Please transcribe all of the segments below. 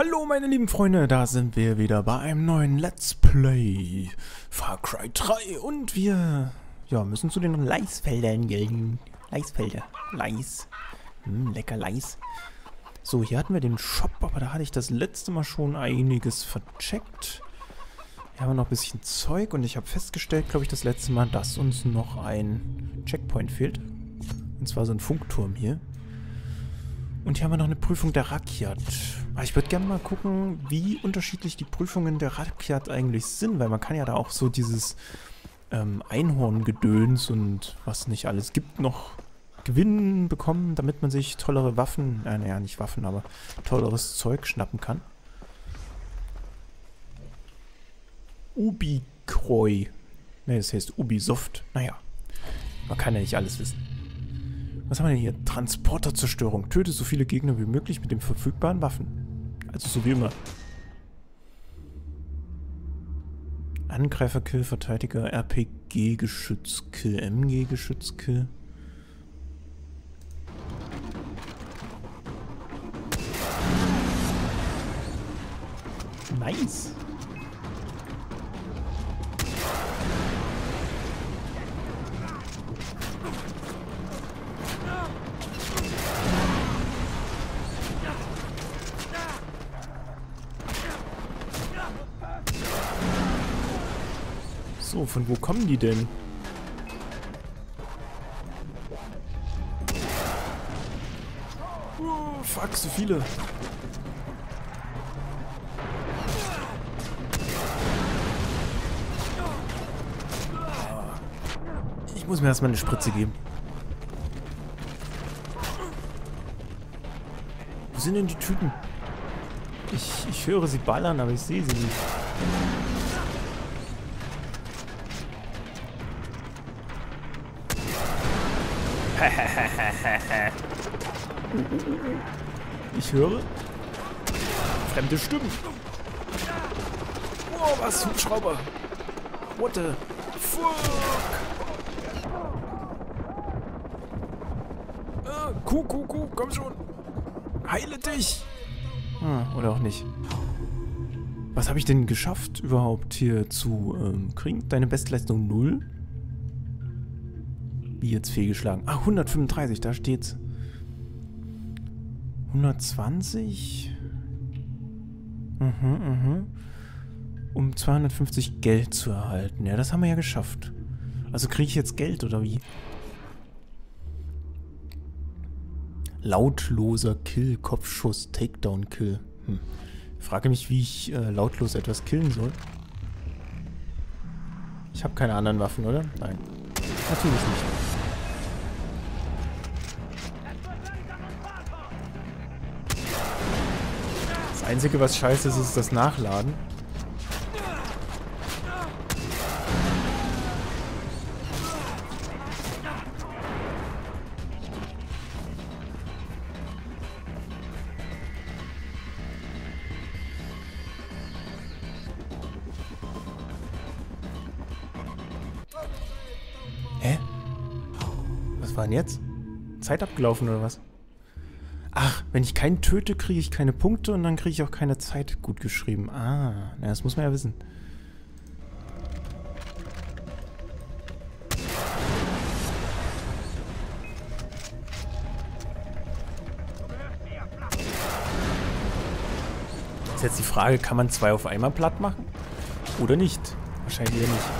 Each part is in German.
Hallo meine lieben Freunde, da sind wir wieder bei einem neuen Let's Play Far Cry 3 und wir müssen zu den Leisfeldern gehen. Leisfelder, Leis, lecker Leis. So, hier hatten wir den Shop, aber da hatte ich das letzte Mal schon einiges vercheckt. Hier haben wir noch ein bisschen Zeug und ich habe festgestellt, glaube ich, das letzte Mal, dass uns noch ein Checkpoint fehlt. Und zwar so ein Funkturm hier. Und hier haben wir noch eine Prüfung der Rakyat. Aber ich würde gerne mal gucken, wie unterschiedlich die Prüfungen der Rakyat eigentlich sind, weil man kann ja da auch so dieses Einhorngedöns und was nicht alles gibt noch gewinnen bekommen, damit man sich tollere Waffen, naja, nicht Waffen, aber tolleres Zeug schnappen kann. Ubisoft. Ne, das heißt Ubisoft. Naja, man kann ja nicht alles wissen. Was haben wir denn hier? Transporterzerstörung. Töte so viele Gegner wie möglich mit den verfügbaren Waffen. Also so wie immer. Angreifer-Kill, Verteidiger, RPG-Geschütz-Kill, MG-Geschütz-Kill. Nice! So, von wo kommen die denn? Oh, fuck, so viele. Ich muss mir erstmal eine Spritze geben. Wo sind denn die Typen? Ich höre sie ballern, aber ich sehe sie nicht. Ich höre fremde Stimmen. Oh, was? Hubschrauber. What the fuck? Kuh, komm schon. Heile dich. Oder auch nicht. Was habe ich denn geschafft überhaupt hier zu kriegen? Deine Bestleistung 0? Wie jetzt fehlgeschlagen? Ah, 135, da steht's. 120? Um 250 Geld zu erhalten. Ja, das haben wir ja geschafft. Also kriege ich jetzt Geld, oder wie? Lautloser Kill, Kopfschuss, Takedown-Kill. Ich frage mich, wie ich lautlos etwas killen soll. Ich habe keine anderen Waffen, oder? Nein. Natürlich nicht. Das Einzige, was scheiße ist, ist das Nachladen. Hä? Was war denn jetzt? Zeit abgelaufen oder was? Ach, wenn ich keinen töte, kriege ich keine Punkte und dann kriege ich auch keine Zeit gut geschrieben. Ah, na, das muss man ja wissen. Ist jetzt die Frage, kann man zwei auf einmal platt machen? Oder nicht? Wahrscheinlich eher nicht.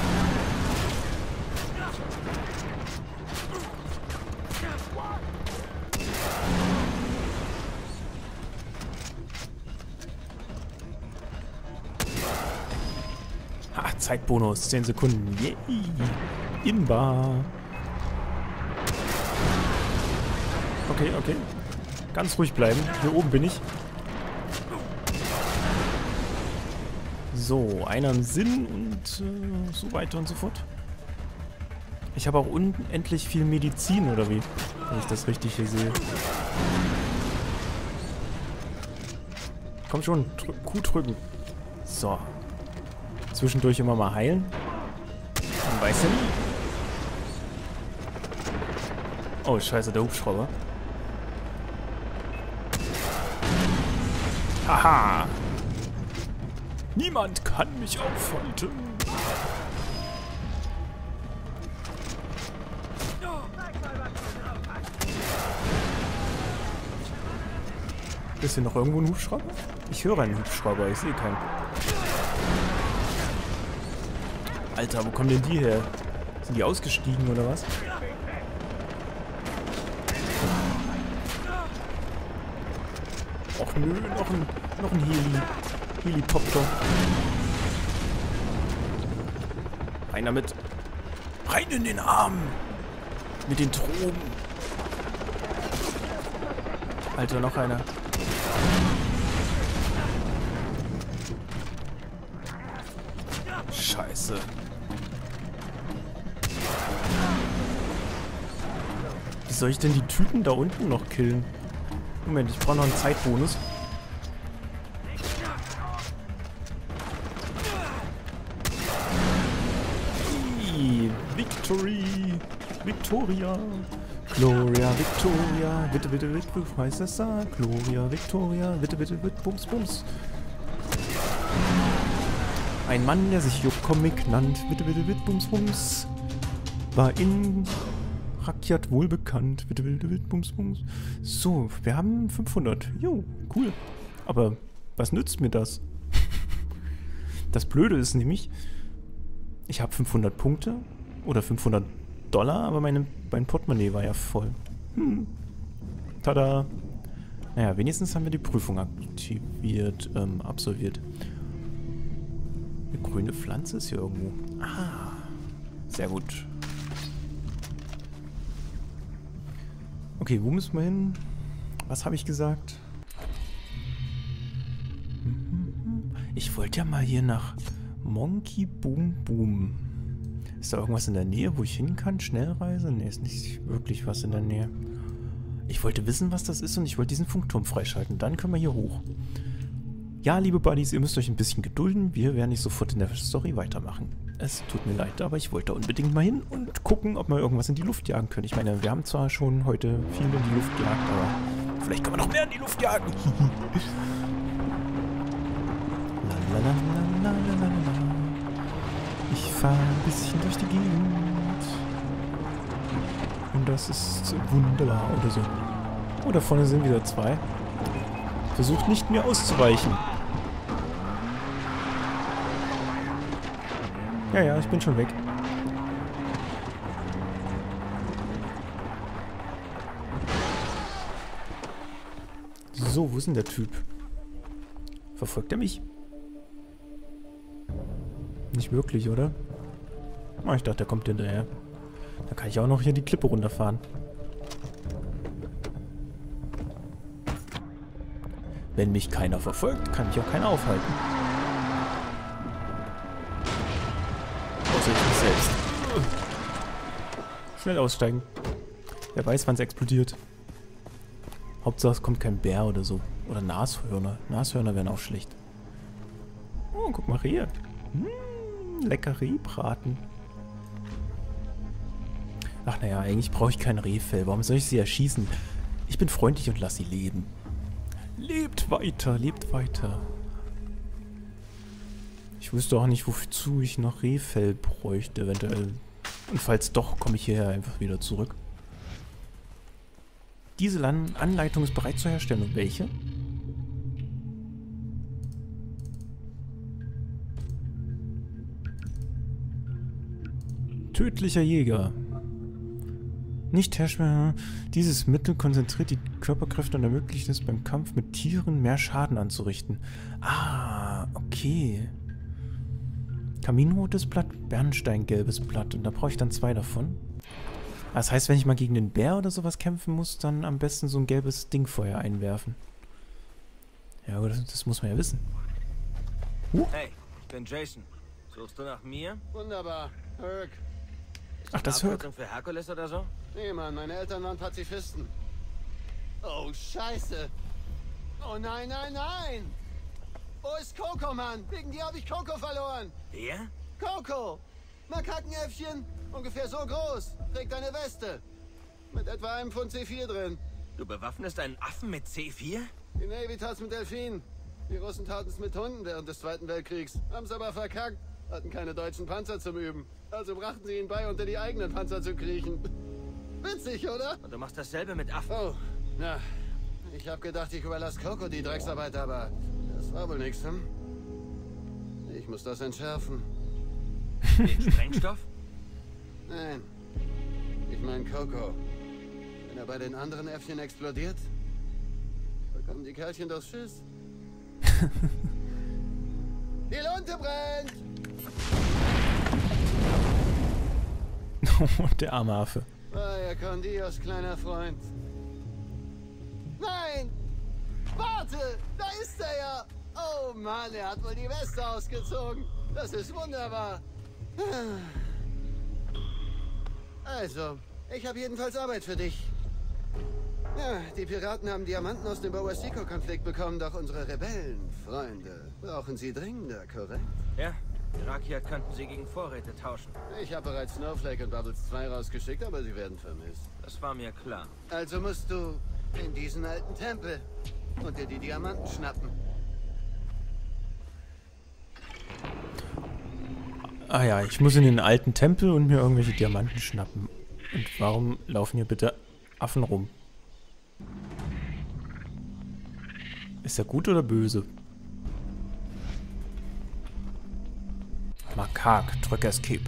Zeitbonus, 10 Sekunden. Yay! Inbar! Okay, okay. Ganz ruhig bleiben. Hier oben bin ich. So, einer im Sinn und so weiter und so fort. Ich habe auch unendlich viel Medizin, oder wie? Wenn ich das richtig hier sehe. Komm schon, Q drücken. So. Zwischendurch immer mal heilen. Man weiß ja nie. Oh, scheiße, der Hubschrauber. Haha. Niemand kann mich aufhalten. Ist hier noch irgendwo ein Hubschrauber? Ich höre einen Hubschrauber, ich sehe keinen. Alter, wo kommen denn die her? Sind die ausgestiegen oder was? Och nö, noch ein Helikopter. Rein damit. Rein in den Arm! Mit den Drogen. Alter, noch einer. Scheiße. Wie soll ich denn die Typen da unten noch killen? Moment, ich brauche noch einen Zeitbonus. Victory! Victoria! Gloria, Victoria! Bitte, bitte, bitte, heißt das da? Gloria, Victoria! Bitte, bitte, bitte, bums, bums! Ein Mann, der sich Ocomic nannt, bitte, bitte, bitte, bums, bums! War in Rakyat wohlbekannt, bitte, bitte, bitte, bums, bums! So, wir haben 500. Jo, cool. Aber was nützt mir das? Das Blöde ist nämlich, ich habe 500 Punkte. Oder $500, aber mein Portemonnaie war ja voll. Hm. Tada. Naja, wenigstens haben wir die Prüfung absolviert. Eine grüne Pflanze ist hier irgendwo. Ah, sehr gut. Okay, wo müssen wir hin? Was habe ich gesagt? Ich wollte ja mal hier nach Monkey Boom Boom. Ist da irgendwas in der Nähe, wo ich hin kann? Schnellreise? Ne, ist nicht wirklich was in der Nähe. Ich wollte wissen, was das ist und ich wollte diesen Funkturm freischalten. Dann können wir hier hoch. Ja, liebe Buddies, ihr müsst euch ein bisschen gedulden. Wir werden nicht sofort in der Story weitermachen. Es tut mir leid, aber ich wollte unbedingt mal hin und gucken, ob wir irgendwas in die Luft jagen können. Ich meine, wir haben zwar schon heute viel in die Luft gejagt, aber vielleicht können wir noch mehr in die Luft jagen. Ich fahre ein bisschen durch die Gegend. Und das ist wunderbar oder so. Oh, da vorne sind wieder zwei. Versucht nicht mir auszuweichen. Ja, ich bin schon weg. So, wo ist denn der Typ? Verfolgt er mich? Nicht wirklich, oder? Oh, ich dachte, der kommt hinterher. Da kann ich auch noch hier die Klippe runterfahren. Wenn mich keiner verfolgt, kann ich auch keiner aufhalten. Außer ich mich selbst. Schnell aussteigen. Wer weiß, wann es explodiert. Hauptsache, es kommt kein Bär oder so. Oder Nashörner. Nashörner wären auch schlecht. Oh, guck mal hier. Hm. Lecker Rehbraten. Ach naja, eigentlich brauche ich kein Rehfell. Warum soll ich sie erschießen? Ich bin freundlich und lass sie leben. Lebt weiter, lebt weiter. Ich wüsste auch nicht, wozu ich noch Rehfell bräuchte, eventuell. Und falls doch, komme ich hierher einfach wieder zurück. Diese Anleitung ist bereit zur Herstellung. Welche? Tödlicher Jäger. Nicht herrschbar. Dieses Mittel konzentriert die Körperkräfte und ermöglicht es beim Kampf mit Tieren mehr Schaden anzurichten. Ah, okay. Kaminrotes Blatt, Bernsteingelbes Blatt. Und da brauche ich dann zwei davon. Das heißt, wenn ich mal gegen den Bär oder sowas kämpfen muss, dann am besten so ein gelbes Dingfeuer einwerfen. Ja, das muss man ja wissen. Hey, ich bin Jason. Suchst du nach mir? Wunderbar, Herc. Ach, das hört. Für Herkules oder so? Nee, Mann, meine Eltern waren Pazifisten. Oh, scheiße. Oh, nein, nein, nein. Wo ist Coco, Mann? Wegen dir habe ich Coco verloren. Wer? Coco. Makakenäffchen. Ungefähr so groß. Trägt eine Weste. Mit etwa einem Pfund C4 drin. Du bewaffnest einen Affen mit C4? Die Navy tat's mit Delfinen. Die Russen taten es mit Hunden während des Zweiten Weltkriegs, haben es aber verkackt, hatten keine deutschen Panzer zum Üben. Also brachten sie ihnen bei, unter die eigenen Panzer zu kriechen. Witzig, oder? Und du machst dasselbe mit Affen. Oh, na, ich hab gedacht, ich überlasse Coco die Drecksarbeit, aber das war wohl nichts, hm? Ich muss das entschärfen. Den Sprengstoff? Nein, ich meine Coco. Wenn er bei den anderen Äffchen explodiert, bekommen die Kerlchen das Schiss. Die Lunte brennt! Oh, der arme Affe. Vaya con Dios, kleiner Freund. Nein! Warte! Da ist er ja! Oh Mann, er hat wohl die Weste ausgezogen. Das ist wunderbar. Also, ich habe jedenfalls Arbeit für dich. Ja, die Piraten haben Diamanten aus dem Boasico-Konflikt bekommen, doch unsere Rebellenfreunde brauchen sie dringender, korrekt? Ja, Rakyat könnten sie gegen Vorräte tauschen. Ich habe bereits Snowflake und Bubbles 2 rausgeschickt, aber sie werden vermisst. Das war mir klar. Also musst du in diesen alten Tempel und dir die Diamanten schnappen. Ah ja, ich muss in den alten Tempel und mir irgendwelche Diamanten schnappen. Und warum laufen hier bitte Affen rum? Ist er gut oder böse? Makak, drück Escape.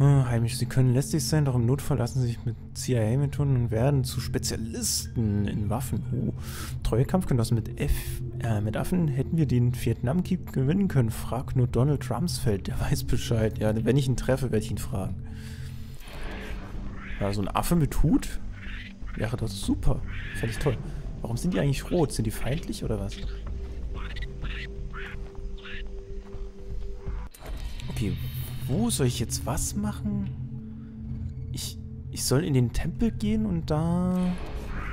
Oh, heimisch, sie können lästig sein, doch im Notfall lassen sie sich mit CIA-Methoden und werden zu Spezialisten in Waffen. Oh, treue Kampfgenossen mit Affen hätten wir den Vietnamkrieg gewinnen können. Frag nur Donald Rumsfeld, der weiß Bescheid. Ja, wenn ich ihn treffe, werde ich ihn fragen. Ja, so ein Affe mit Hut? Wäre das super. Fände ich toll. Warum sind die eigentlich rot? Sind die feindlich oder was? Okay, wo soll ich jetzt was machen? Ich soll in den Tempel gehen und da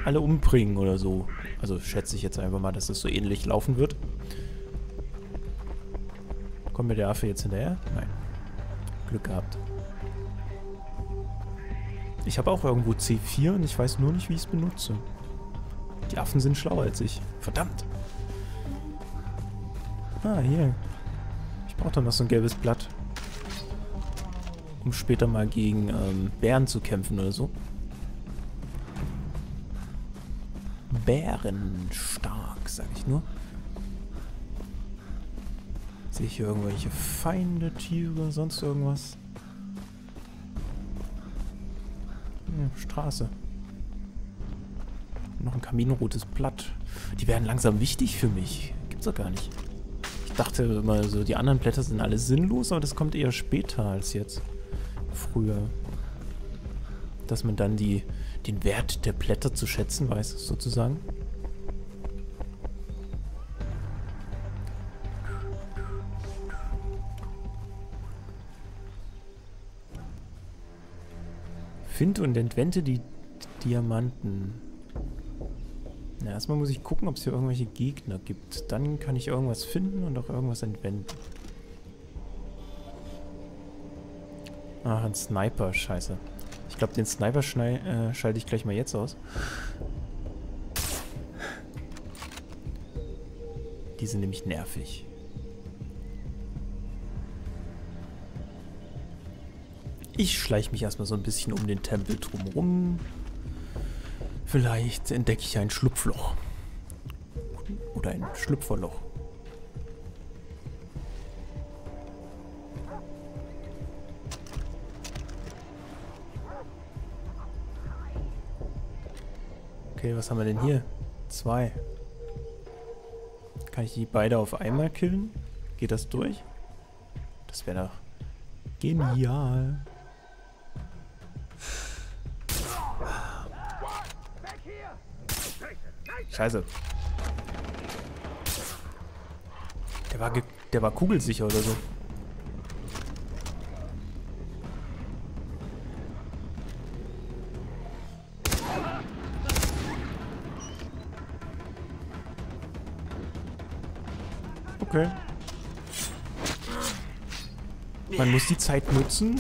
alle umbringen oder so. Also schätze ich jetzt einfach mal, dass das so ähnlich laufen wird. Kommt mir der Affe jetzt hinterher? Nein. Glück gehabt. Ich habe auch irgendwo C4 und ich weiß nur nicht, wie ich es benutze. Die Affen sind schlauer als ich. Verdammt! Ah, hier. Ich brauche doch noch so ein gelbes Blatt. Um später mal gegen Bären zu kämpfen oder so. Bärenstark, sag ich nur. Sehe ich hier irgendwelche Feinde, Tiere, sonst irgendwas? Hm, Straße. Noch ein kaminrotes Blatt. Die werden langsam wichtig für mich. Gibt's doch gar nicht. Ich dachte immer so, die anderen Blätter sind alle sinnlos, aber das kommt eher später als jetzt. Früher. Dass man dann den Wert der Blätter zu schätzen weiß, sozusagen. Find und entwende die Diamanten. Na, erstmal muss ich gucken, ob es hier irgendwelche Gegner gibt. Dann kann ich irgendwas finden und auch irgendwas entwenden. Ah, ein Sniper, scheiße. Ich glaube, den Sniper schalte ich gleich mal jetzt aus. Die sind nämlich nervig. Ich schleiche mich erstmal so ein bisschen um den Tempel drumherum. Vielleicht entdecke ich ein Schlupfloch. Oder ein Schlüpferloch. Okay, was haben wir denn hier? 2. Kann ich die beide auf einmal killen? Geht das durch? Das wäre doch genial. Scheiße. Der war kugelsicher oder so. Okay. Man muss die Zeit nutzen,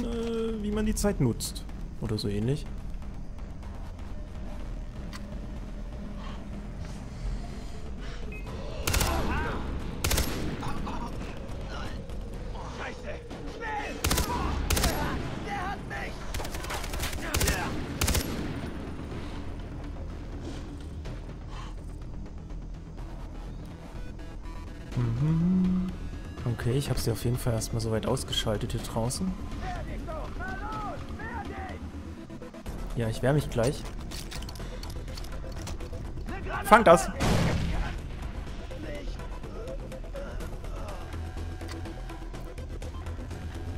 wie man die Zeit nutzt. Oder so ähnlich. Okay, ich habe sie auf jeden Fall erstmal soweit ausgeschaltet hier draußen. Ja, ich wehre mich gleich. Fang das!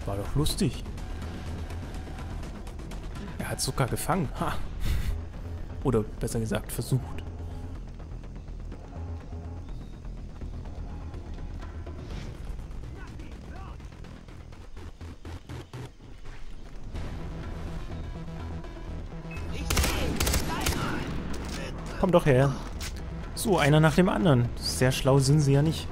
War doch lustig. Er hat sogar gefangen. Ha! Oder besser gesagt, versucht. Komm doch her. So, einer nach dem anderen. Sehr schlau sind sie ja nicht.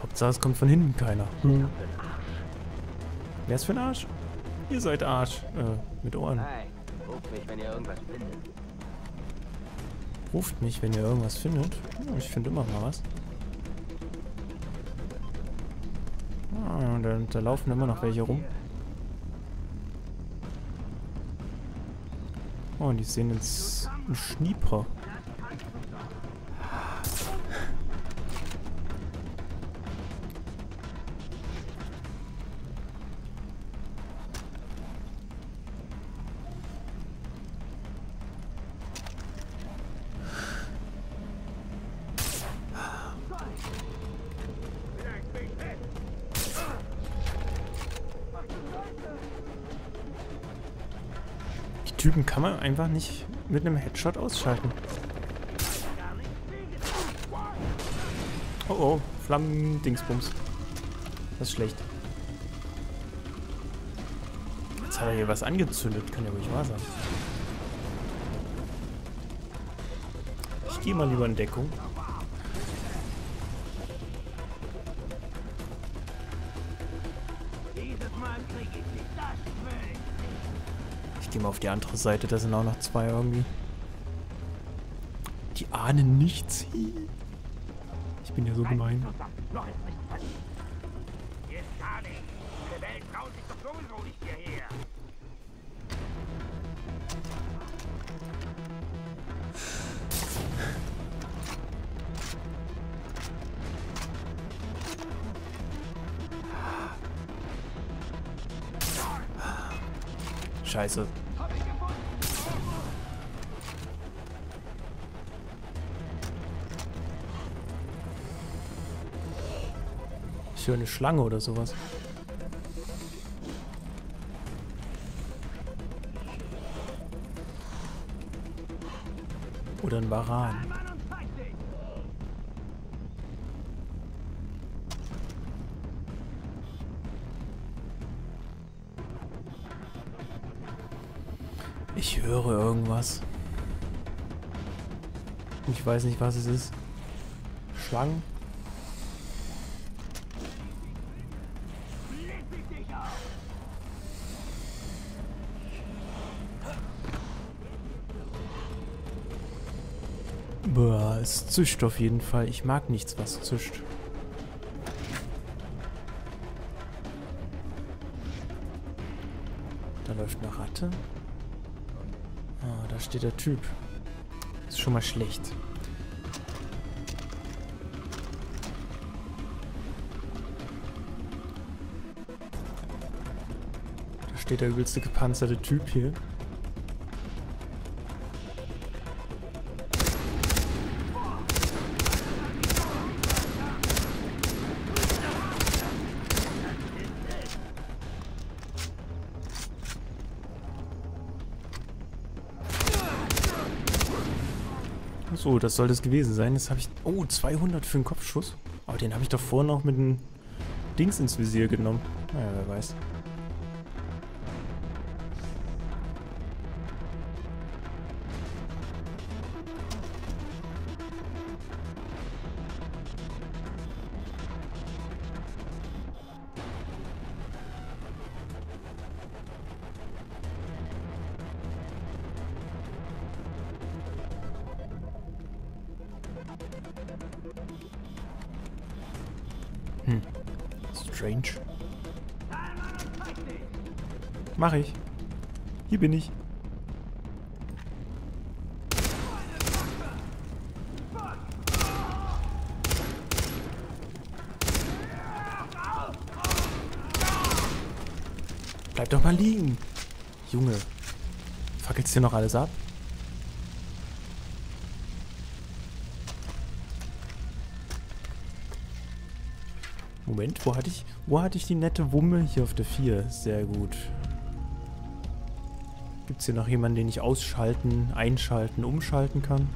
Hauptsache, es kommt von hinten keiner. Wer ist für ein Arsch? Ihr seid Arsch. Mit Ohren. Ruft mich, wenn ihr irgendwas findet. Ruft mich, wenn ihr irgendwas findet. Oh, ich finde immer mal was. Da laufen immer noch welche rum. Oh, und die sehen jetzt einen Schnieper. Typen kann man einfach nicht mit einem Headshot ausschalten. Oh oh, Flammen-Dingsbums. Das ist schlecht. Jetzt hat er hier was angezündet, kann ja ruhig wahr sein. Ich gehe mal lieber in Deckung. Geh mal auf die andere Seite, da sind auch noch zwei irgendwie. Die ahnen nichts. Ich bin ja so gemein. Scheiße. Ich höre eine Schlange oder sowas. Oder ein Varan. Ich höre irgendwas. Ich weiß nicht, was es ist. Schlangen? Boah, es zischt auf jeden Fall. Ich mag nichts, was zischt. Da läuft eine Ratte. Ah, da steht der Typ. Ist schon mal schlecht. Da steht der übelste gepanzerte Typ hier. So, das soll das gewesen sein. Jetzt habe ich... Oh, 200 für einen Kopfschuss. Aber den habe ich doch vorhin noch mit einem Dings ins Visier genommen. Naja, wer weiß. Strange. Mach ich. Hier bin ich. Bleib doch mal liegen. Junge. Fackelst du noch alles ab? Moment, wo hatte ich die nette Wumme? Hier auf der 4. Sehr gut. Gibt es hier noch jemanden, den ich ausschalten, einschalten, umschalten kann?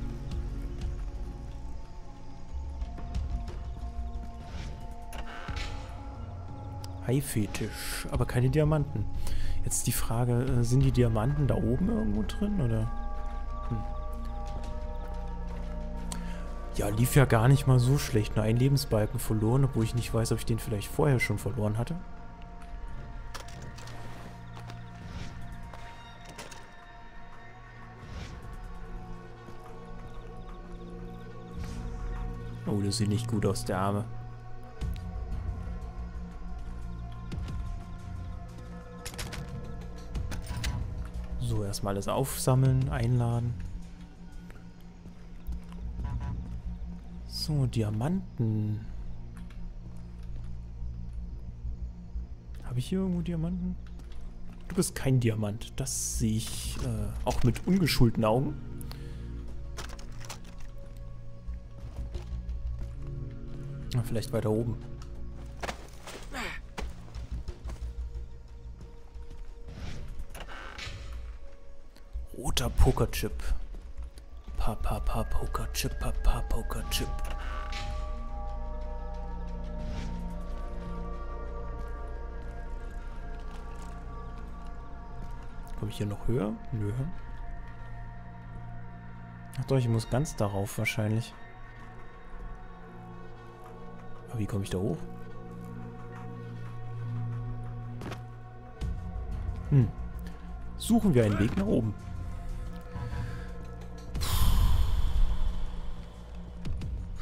Haifetisch, aber keine Diamanten. Jetzt die Frage, sind die Diamanten da oben irgendwo drin, oder? Hm. Ja, lief ja gar nicht mal so schlecht. Nur einen Lebensbalken verloren, obwohl ich nicht weiß, ob ich den vielleicht vorher schon verloren hatte. Oh, das sieht nicht gut aus, der Arme. So, erstmal alles aufsammeln, einladen. So, Diamanten. Habe ich hier irgendwo Diamanten? Du bist kein Diamant. Das sehe ich auch mit ungeschulten Augen. Na, vielleicht weiter oben. Roter Pokerchip. Papa Pokerchip. Komme ich hier noch höher? Nö. Ach doch, ich muss ganz darauf wahrscheinlich. Aber wie komme ich da hoch? Hm. Suchen wir einen Weg nach oben.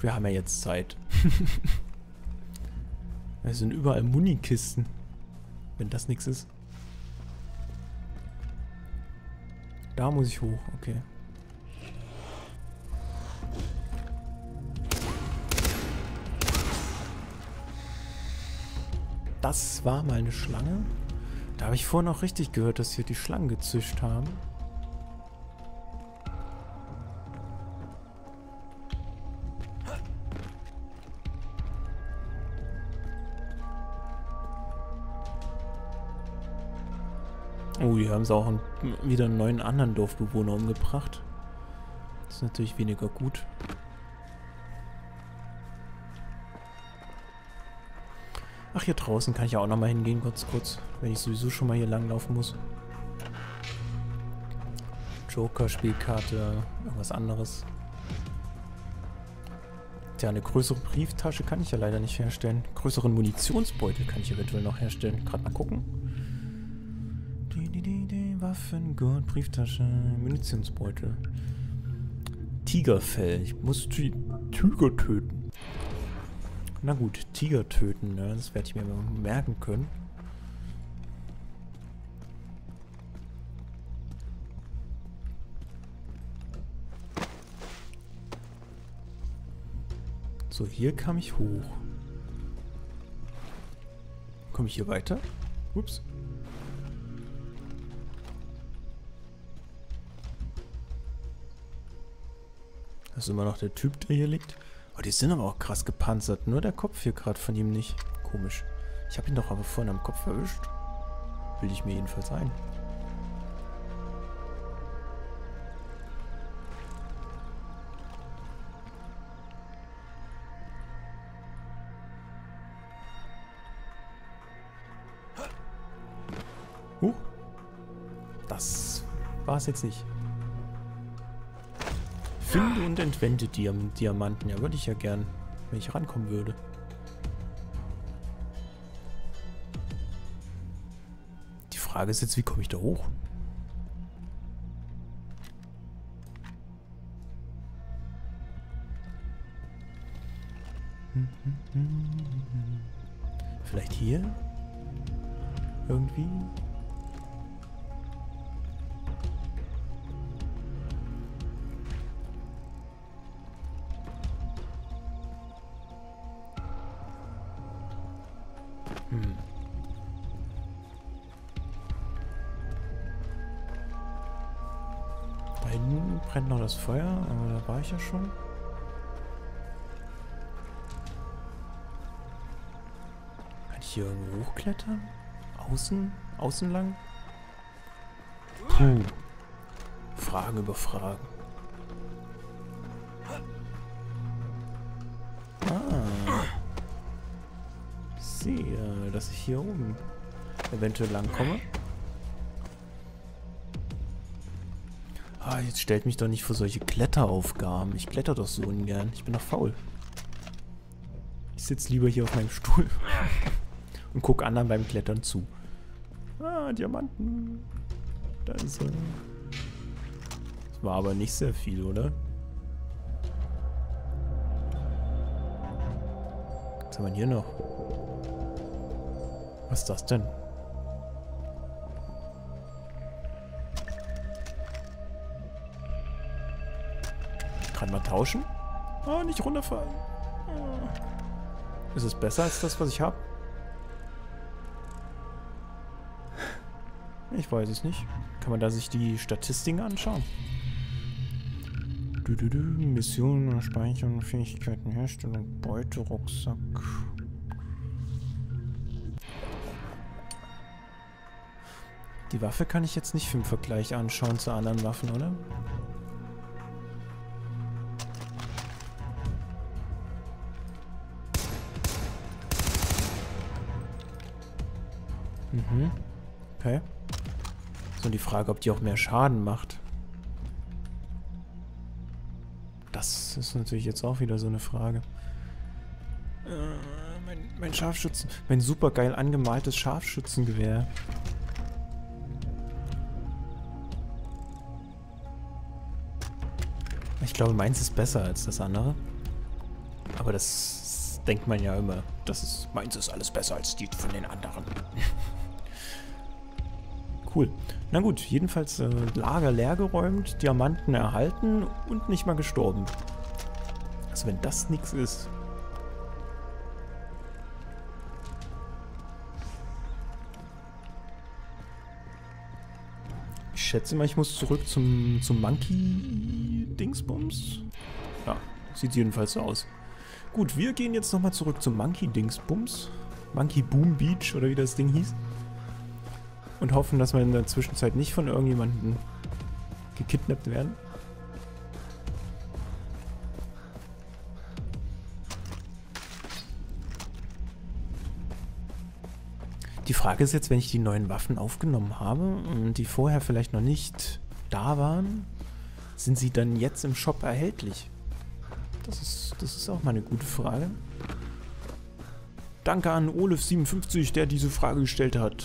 Wir haben ja jetzt Zeit. Es sind überall Munikisten. Wenn das nichts ist. Da muss ich hoch, okay. Das war mal eine Schlange. Da habe ich vorhin auch richtig gehört, dass hier die Schlangen gezischt haben. Oh, hier haben sie auch wieder einen neuen anderen Dorfbewohner umgebracht. Das ist natürlich weniger gut. Ach, hier draußen kann ich ja auch nochmal hingehen, kurz, wenn ich sowieso schon mal hier langlaufen muss. Joker, Spielkarte, irgendwas anderes. Tja, eine größere Brieftasche kann ich ja leider nicht herstellen. Größeren Munitionsbeutel kann ich eventuell noch herstellen. Gerade mal gucken. Waffengurt, Brieftasche, Munitionsbeutel. Tigerfell. Ich muss Tiger töten. Na gut, Tiger töten, ne? Das werde ich mir mal merken können. So, hier kam ich hoch. Komme ich hier weiter? Ups. Das ist immer noch der Typ, der hier liegt. Oh, die sind aber auch krass gepanzert. Nur der Kopf hier gerade von ihm nicht. Komisch. Ich habe ihn doch aber vorhin am Kopf erwischt. Will ich mir jedenfalls ein. Huch. Das war's jetzt nicht. Finde und entwende Diamanten. Ja, würde ich ja gern, wenn ich rankommen würde. Die Frage ist jetzt, wie komme ich da hoch? Vielleicht hier? Irgendwie? Da hinten brennt noch das Feuer, aber da war ich ja schon. Kann ich hier irgendwo hochklettern? Außen lang? Puh. Fragen über Fragen. Sehe, dass ich hier oben eventuell lang komme. Ah, jetzt stellt mich doch nicht vor solche Kletteraufgaben. Ich kletter doch so ungern. Ich bin doch faul. Ich sitze lieber hier auf meinem Stuhl und gucke anderen beim Klettern zu. Ah, Diamanten. Da ist er. Das war aber nicht sehr viel, oder? Was haben wir hier noch? Was ist das denn? Kann man tauschen? Oh, nicht runterfallen. Ist es besser als das, was ich habe? Ich weiß es nicht. Kann man da sich die Statistiken anschauen? Missionen, Speicherung, Fähigkeiten, Herstellung, Beute, Rucksack. Die Waffe kann ich jetzt nicht für den Vergleich anschauen zu anderen Waffen, oder? Mhm. Okay. So, die Frage, ob die auch mehr Schaden macht. Das ist natürlich jetzt auch wieder so eine Frage. Mein Scharfschützen... Mein supergeil angemaltes Scharfschützengewehr. Ich glaube, meins ist besser als das andere. Aber das denkt man ja immer. Meins ist alles besser als die von den anderen. Cool. Na gut, jedenfalls Lager leer geräumt, Diamanten erhalten und nicht mal gestorben. Also wenn das nichts ist. Ich schätze mal, ich muss zurück zum Monkey-Dingsbums. Ja, sieht jedenfalls so aus. Gut, wir gehen jetzt nochmal zurück zum Monkey-Dingsbums. Monkey Boom Beach oder wie das Ding hieß. Und hoffen, dass wir in der Zwischenzeit nicht von irgendjemandem gekidnappt werden. Die Frage ist jetzt, wenn ich die neuen Waffen aufgenommen habe und die vorher vielleicht noch nicht da waren, sind sie dann jetzt im Shop erhältlich? Das ist auch mal eine gute Frage. Danke an Olaf57, der diese Frage gestellt hat.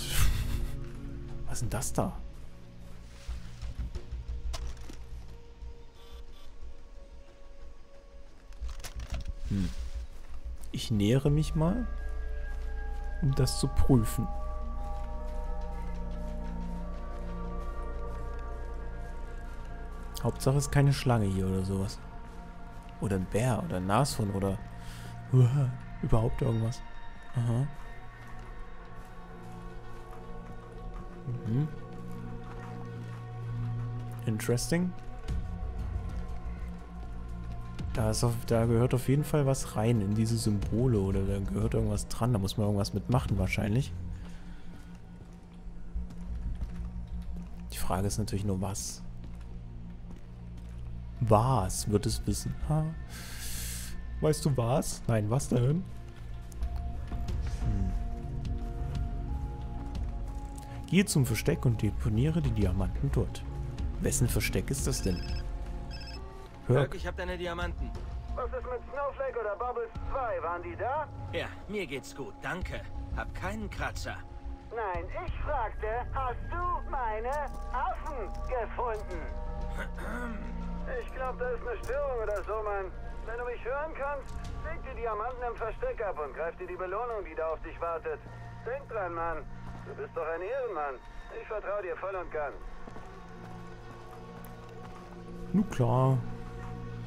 Was ist denn das da? Hm. Ich nähere mich mal, um das zu prüfen. Hauptsache ist keine Schlange hier oder sowas. Oder ein Bär oder ein Nashorn oder überhaupt irgendwas. Aha. Interesting. Da gehört auf jeden Fall was rein in diese Symbole oder da gehört irgendwas dran. Da muss man irgendwas mitmachen wahrscheinlich. Die Frage ist natürlich nur was. Was wird es wissen? Ha. Weißt du was? Nein, was dahin? Gehe zum Versteck und deponiere die Diamanten dort. Wessen Versteck ist das denn? Hörk, ich hab deine Diamanten. Was ist mit Snowflake oder Bubbles 2? Waren die da? Ja, mir geht's gut, danke. Hab keinen Kratzer. Nein, ich fragte, hast du meine Affen gefunden? Ich glaube, da ist eine Störung oder so, Mann. Wenn du mich hören kannst, leg die Diamanten im Versteck ab und greif dir die Belohnung, die da auf dich wartet. Denk dran, Mann. Du bist doch ein Ehrenmann. Ich vertraue dir voll und ganz. Nun klar.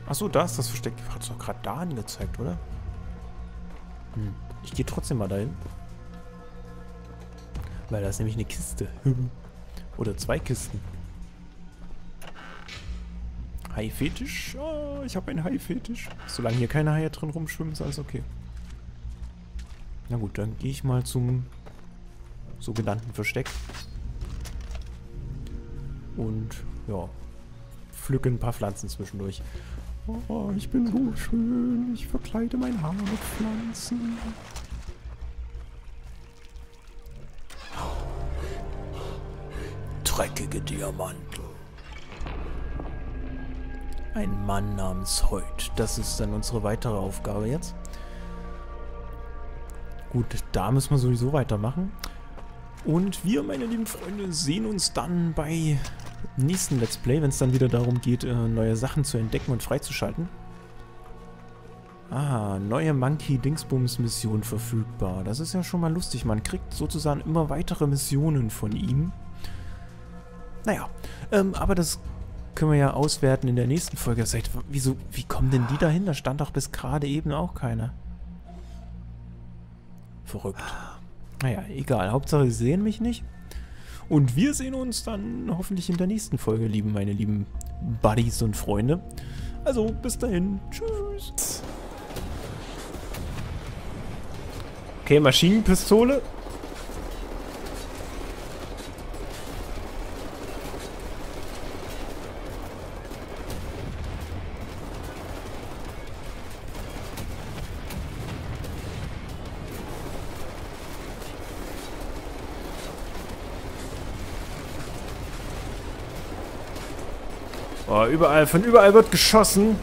Achso, da ist das Versteck. Hat's doch gerade da angezeigt, oder? Hm. Ich gehe trotzdem mal dahin. Weil da ist nämlich eine Kiste. Oder zwei Kisten. Hai-Fetisch? Oh, ich habe einen Hai-Fetisch. Solange hier keine Haie drin rumschwimmen, ist alles okay. Na gut, dann gehe ich mal zum sogenannten Versteck. Und ja, pflücke ein paar Pflanzen zwischendurch. Oh, ich bin so schön. Ich verkleide mein Haar mit Pflanzen. Dreckige Diamanten. Ein Mann namens Hoyt. Das ist dann unsere weitere Aufgabe jetzt. Gut, da müssen wir sowieso weitermachen. Und wir, meine lieben Freunde, sehen uns dann bei nächsten Let's Play, wenn es dann wieder darum geht, neue Sachen zu entdecken und freizuschalten. Ah, neue Monkey-Dingsbums-Mission verfügbar. Das ist ja schon mal lustig. Man kriegt sozusagen immer weitere Missionen von ihm. Naja, aber das können wir ja auswerten in der nächsten Folge. Das heißt, wieso, wie kommen denn die dahin? Da stand doch bis gerade eben auch keiner. Verrückt. Naja, egal. Hauptsache, sie sehen mich nicht. Und wir sehen uns dann hoffentlich in der nächsten Folge, meine lieben Buddies und Freunde. Also, bis dahin. Tschüss. Okay, Maschinenpistole. Überall, von überall wird geschossen.